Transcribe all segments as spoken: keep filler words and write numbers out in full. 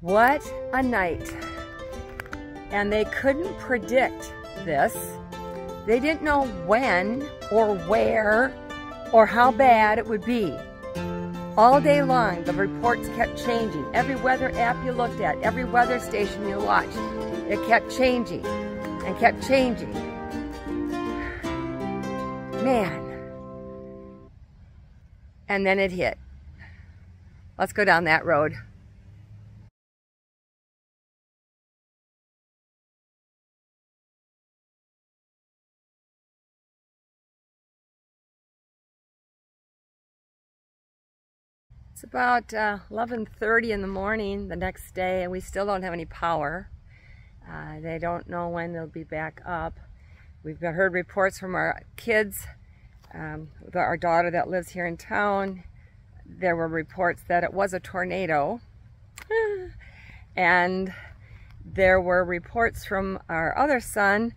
What a night. And they couldn't predict this. They didn't know when or where or how bad it would be. All day long, the reports kept changing. Every weather app you looked at, every weather station you watched, it kept changing and kept changing. Man. And then it hit. Let's go down that road. It's about uh, eleven thirty in the morning the next day, and we still don't have any power. Uh, they don't know when they'll be back up. We've heard reports from our kids, um, our daughter that lives here in town. There were reports that it was a tornado. And there were reports from our other son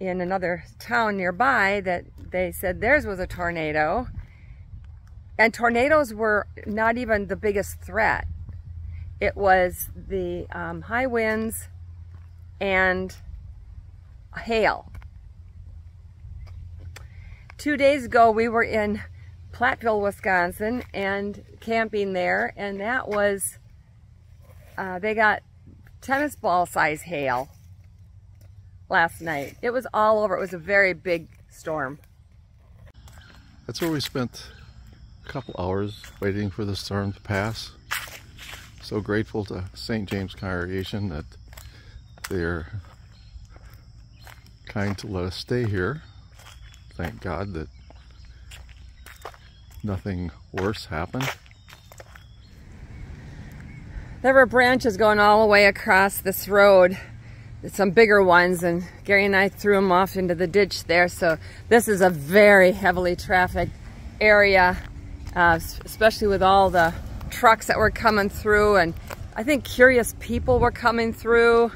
in another town nearby that they said theirs was a tornado. And tornadoes were not even the biggest threat. It was the um, high winds and hail. Two days ago, we were in Platteville, Wisconsin, and camping there, and that was, uh, they got tennis ball size hail last night. It was all over. It was a very big storm. That's where we spent a couple hours waiting for the storm to pass. So grateful to Saint James Congregation that they're kind to let us stay here. Thank God that nothing worse happened. There were branches going all the way across this road. Some bigger ones, and Gary and I threw them off into the ditch there. So this is a very heavily trafficked area. Uh, especially with all the trucks that were coming through, and I think curious people were coming through.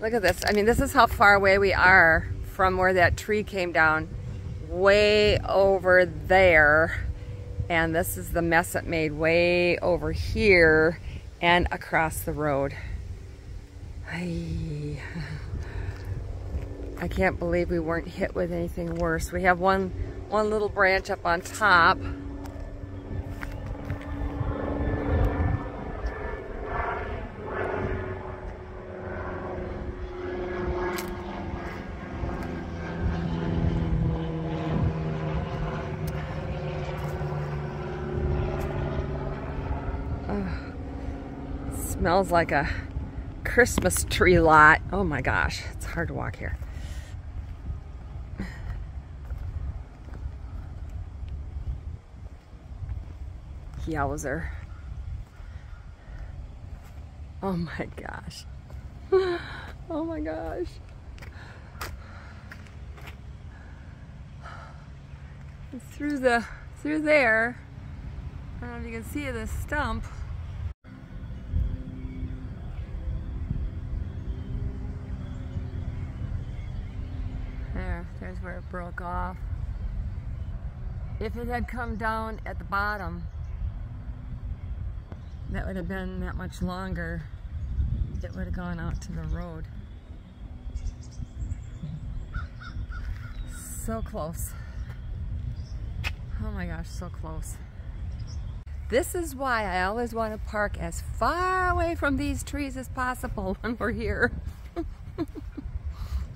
Look at this. I mean, this is how far away we are from where that tree came down, way over there, and this is the mess it made way over here and across the road. I, I can't believe we weren't hit with anything worse. We have one, one little branch up on top. Smells like a Christmas tree lot. Oh my gosh, it's hard to walk here. Yowzer. Oh my gosh. Oh my gosh. And through the, through there, I don't know if you can see this stump. There's where it broke off. If it had come down at the bottom, that would have been that much longer. It would have gone out to the road. So close. Oh my gosh, so close. This is why I always want to park as far away from these trees as possible when we're here.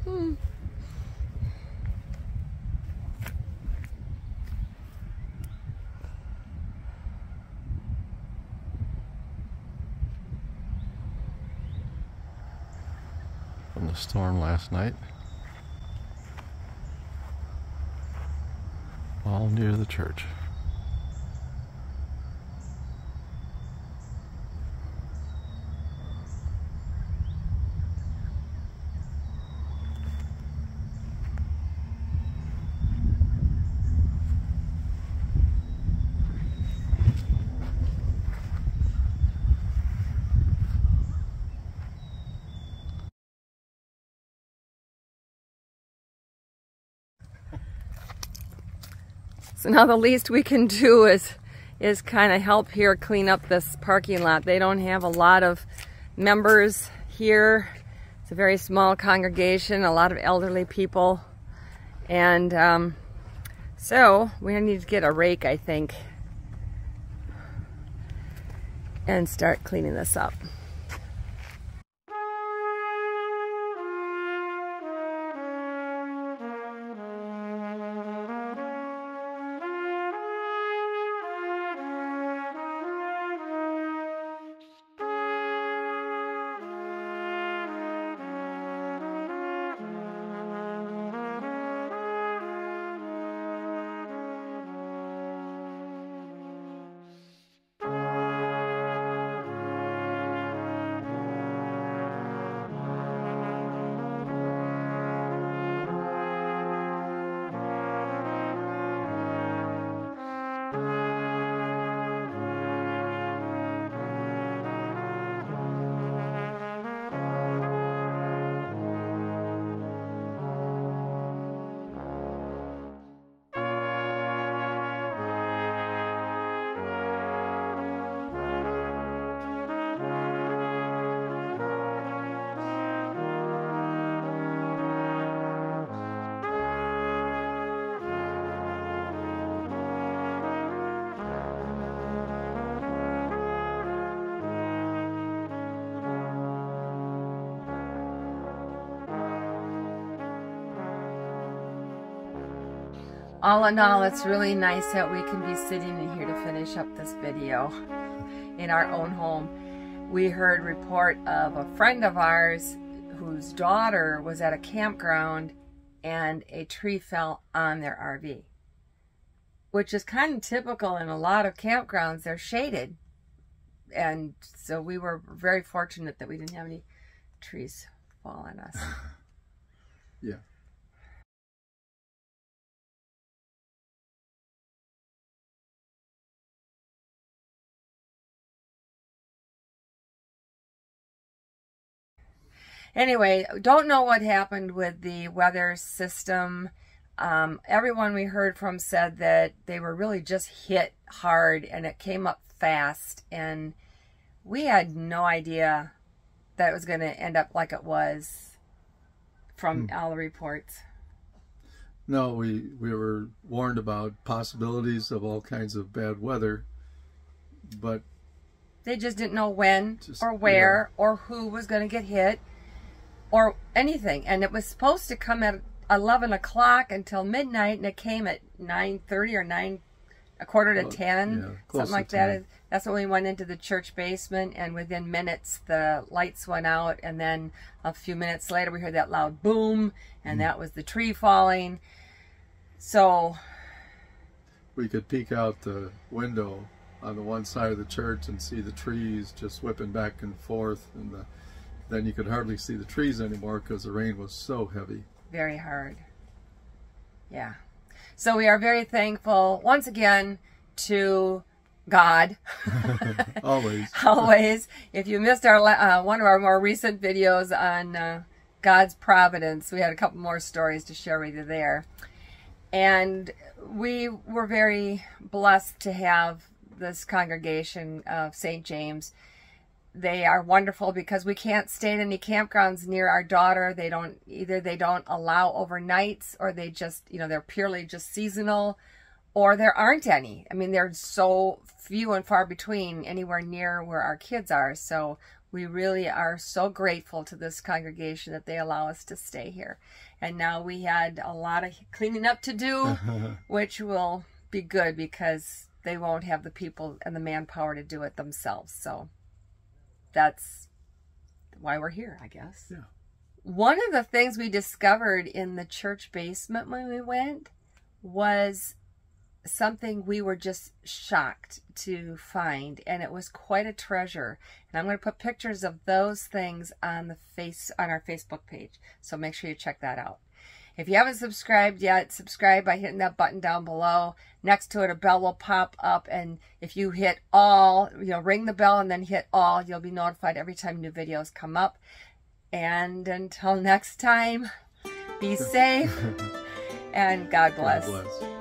hmm. The storm last night, all near the church. So now the least we can do is is kind of help here clean up this parking lot. They don't have a lot of members here. It's a very small congregation, a lot of elderly people. And um, so we need to get a rake, I think, and start cleaning this up. All in all, it's really nice that we can be sitting in here to finish up this video in our own home. We heard report of a friend of ours whose daughter was at a campground and a tree fell on their R V, which is kind of typical in a lot of campgrounds. They're shaded. And so we were very fortunate that we didn't have any trees fall on us. Yeah. Anyway, don't know what happened with the weather system. Um, everyone we heard from said that they were really just hit hard and it came up fast. And we had no idea that it was going to end up like it was from hmm. all the reports. No, we, we were warned about possibilities of all kinds of bad weather, but they just didn't know when just, or where yeah. or who was going to get hit. Or anything, and it was supposed to come at eleven o'clock until midnight, and it came at nine thirty or nine, a quarter to ten, yeah, something like that. That's when we went into the church basement, and within minutes the lights went out, and then a few minutes later we heard that loud boom, and mm. that was the tree falling. So we could peek out the window on the one side of the church and see the trees just whipping back and forth, and the then you could hardly see the trees anymore because the rain was so heavy. Very hard. Yeah. So we are very thankful, once again, to God. Always. Always. If you missed our uh, one of our more recent videos on uh, God's providence, we had a couple more stories to share with you there. And we were very blessed to have this congregation of Saint James. They are wonderful because we can't stay at any campgrounds near our daughter. They don't, either they don't allow overnights, or they just, you know, they're purely just seasonal, or there aren't any. I mean, they're so few and far between anywhere near where our kids are. So we really are so grateful to this congregation that they allow us to stay here. And now we had a lot of cleaning up to do, which will be good because they won't have the people and the manpower to do it themselves. So that's why we're here, I guess. Yeah. One of the things we discovered in the church basement when we went was something we were just shocked to find, and it was quite a treasure. And I'm going to put pictures of those things on the face on our Facebook page, so make sure you check that out. If you haven't subscribed yet, subscribe by hitting that button down below. Next to it, a bell will pop up, and if you hit all, you know, ring the bell and then hit all, you'll be notified every time new videos come up. And until next time, be safe, and God bless. God bless.